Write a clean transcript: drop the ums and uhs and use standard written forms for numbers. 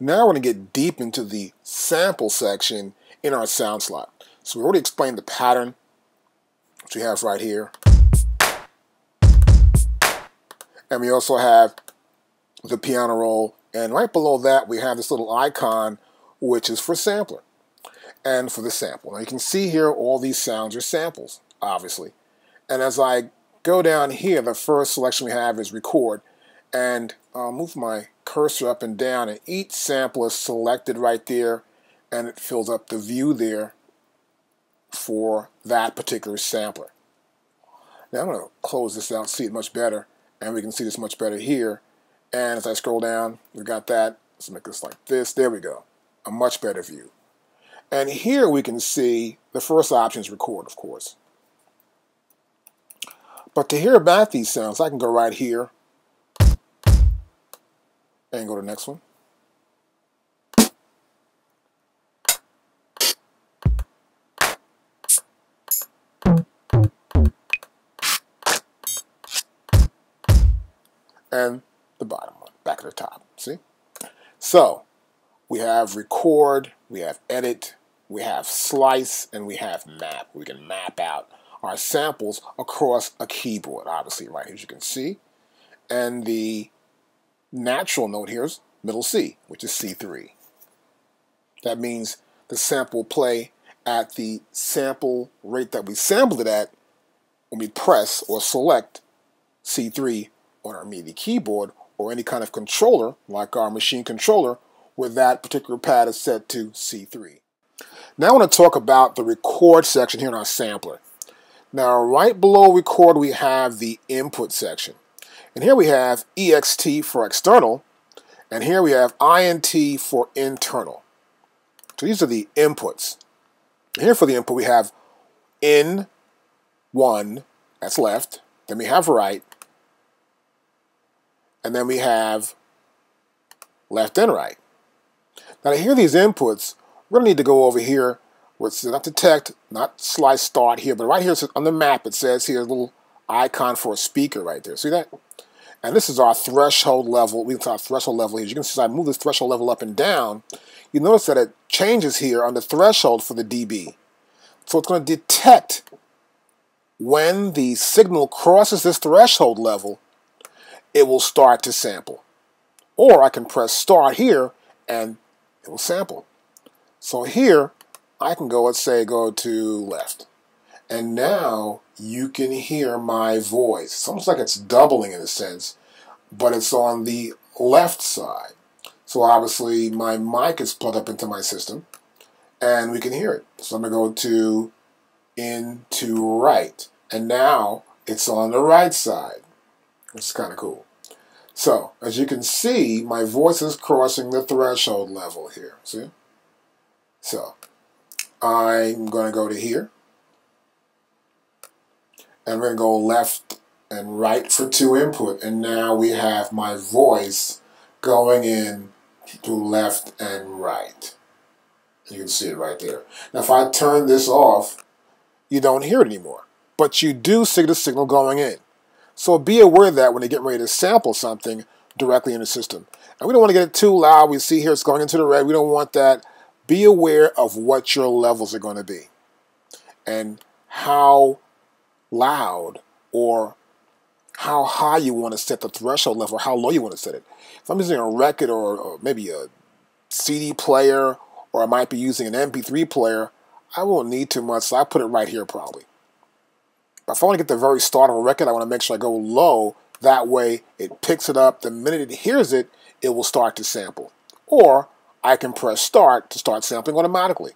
Now we're going to get deep into the sample section in our sound slot. So we already explained the pattern, which we have right here. And we also have the piano roll. And right below that, we have this little icon, which is for sampler and for the sample. Now you can see here all these sounds are samples, obviously. And as I go down here, the first selection we have is record. And I'll move my cursor up and down, and each sample is selected right there, and it fills up the view there for that particular sampler. Now I'm going to close this out, see it much better, and we can see this much better here. And as I scroll down, we've got that. Let's make this like this. There we go. A much better view. And here we can see the first option is record, of course. But to hear about these sounds, I can go right here and go to the next one. And the bottom one, back at the top, see? So, we have record, we have edit, we have slice, and we have map. We can map out our samples across a keyboard, obviously, right here, as you can see. And the natural note here is middle C, which is C3. That means the sample play at the sample rate that we sampled it at when we press or select C3 on our MIDI keyboard or any kind of controller, like our Maschine controller, where that particular pad is set to C3. Now I want to talk about the record section here in our sampler. Now right below record we have the input section. And here we have EXT for external, and here we have INT for internal. So these are the inputs. Here for the input we have N1, that's left, then we have right, and then we have left and right. Now to hear these inputs, we're going to need to go over here where it says not detect, not slice start here, but right here on the map it says here a little icon for a speaker right there. See that? And this is our threshold level. We can see our threshold level here. As you can see, as I move this threshold level up and down, you notice that it changes here on the threshold for the dB. So it's going to detect when the signal crosses this threshold level, it will start to sample. Or I can press start here and it will sample. So here I can go, let's say, go to left. And now you can hear my voice. It's almost like it's doubling in a sense, but it's on the left side. So obviously my mic is plugged up into my system and we can hear it. So I'm going to go to into right. And now it's on the right side, which is kind of cool. So, as you can see, my voice is crossing the threshold level here, see? So, I'm going to go to here, and we're going to go left and right for two input, and now we have my voice going in to left and right. You can see it right there. Now, if I turn this off, you don't hear it anymore, but you do see the signal going in. So be aware of that when they get ready to sample something directly in the system. And we don't want to get it too loud. We see here it's going into the red. We don't want that. Be aware of what your levels are going to be and how loud or how high you want to set the threshold level, how low you want to set it. If I'm using a record or maybe a CD player, or I might be using an MP3 player, I won't need too much, so I'll put it right here probably. If I want to get the very start of a record, I want to make sure I go low. That way, it picks it up. The minute it hears it, it will start to sample. Or I can press start to start sampling automatically.